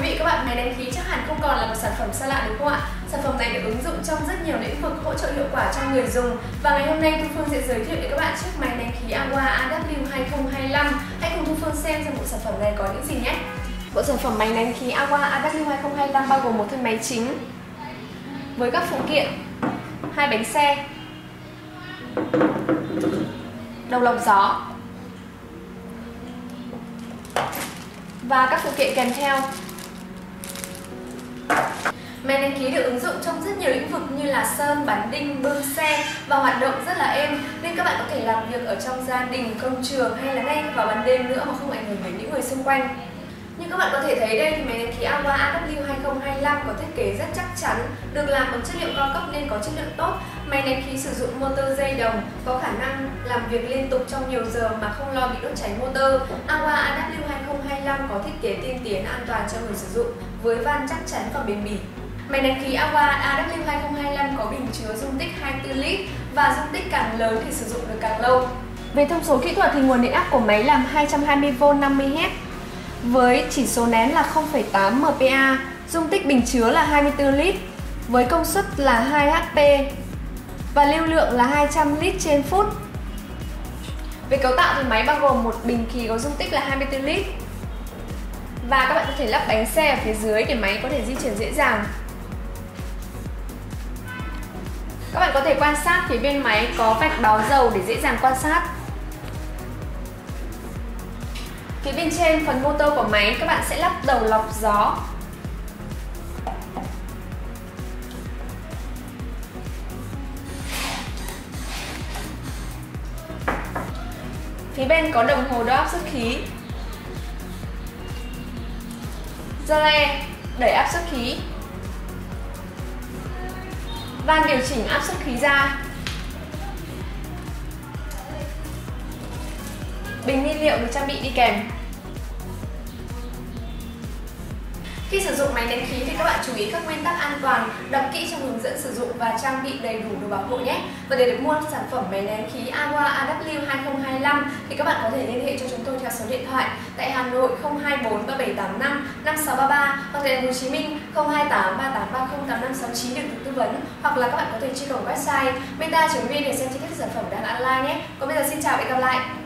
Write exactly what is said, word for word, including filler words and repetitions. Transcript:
quý vị các bạn, máy đánh khí chắc hẳn không còn là một sản phẩm xa lạ đúng không ạ? Sản phẩm này được ứng dụng trong rất nhiều lĩnh vực hỗ trợ hiệu quả cho người dùng. Và ngày hôm nay Thu Phương sẽ giới thiệu đến các bạn chiếc máy đánh khí Arwa A W hai không hai lăm. Hãy cùng Thu Phương xem rằng bộ sản phẩm này có những gì nhé. Bộ sản phẩm máy đánh khí Arwa A W hai không hai lăm bao gồm một thân máy chính với các phụ kiện: hai bánh xe, đầu lọc gió và các phụ kiện kèm theo. Máy đánh khí được ứng dụng trong rất nhiều lĩnh vực như là sơn, bắn đinh, bơm xe và hoạt động rất là êm, nên các bạn có thể làm việc ở trong gia đình, công trường hay là ngay vào ban đêm nữa mà không ảnh hưởng đến những người xung quanh. Như các bạn có thể thấy đây thì máy đánh khí Arwa A W hai không hai lăm có thiết kế rất chắc chắn, được làm bằng chất liệu cao cấp nên có chất lượng tốt. Máy đánh khí sử dụng motor dây đồng, có khả năng làm việc liên tục trong nhiều giờ mà không lo bị đốt cháy motor. Arwa A W hai không hai lăm có thiết kế tiên tiến, an toàn cho người sử dụng với van chắc chắn và bền bỉ. Máy đánh khí Arwa A W hai không hai lăm có bình chứa dung tích hai mươi tư lít và dung tích càng lớn thì sử dụng được càng lâu. Về thông số kỹ thuật thì nguồn điện áp của máy làm hai trăm hai mươi vôn năm mươi héc. Với chỉ số nén là không phẩy tám M P A, dung tích bình chứa là hai mươi tư lít, với công suất là hai HP và lưu lượng là hai trăm lít trên phút. Về cấu tạo thì máy bao gồm một bình khí có dung tích là hai mươi tư lít và các bạn có thể lắp bánh xe ở phía dưới để máy có thể di chuyển dễ dàng. Các bạn có thể quan sát phía bên máy có vạch báo dầu để dễ dàng quan sát. Phía bên trên phần motor của máy các bạn sẽ lắp đầu lọc gió. Phía bên có đồng hồ đo áp suất khí, dơ le đẩy áp suất khí, van điều chỉnh áp suất khí ra, bình nhiên liệu được trang bị đi kèm. Khi sử dụng máy đánh khí thì các bạn chú ý các nguyên tắc an toàn, đọc kỹ trong hướng dẫn sử dụng và trang bị đầy đủ đồ bảo hộ nhé. Và để được mua sản phẩm máy đánh khí Arwa A W hai không hai lăm thì các bạn có thể liên hệ cho chúng tôi theo số điện thoại tại Hà Nội không hai bốn ba bảy tám năm năm sáu ba ba hoặc tại Hồ Chí Minh không hai tám ba tám ba không tám năm sáu chín để được tư vấn, hoặc là các bạn có thể truy cập website meta chấm vn để xem chi tiết sản phẩm đang online nhé. Còn bây giờ xin chào và hẹn gặp lại.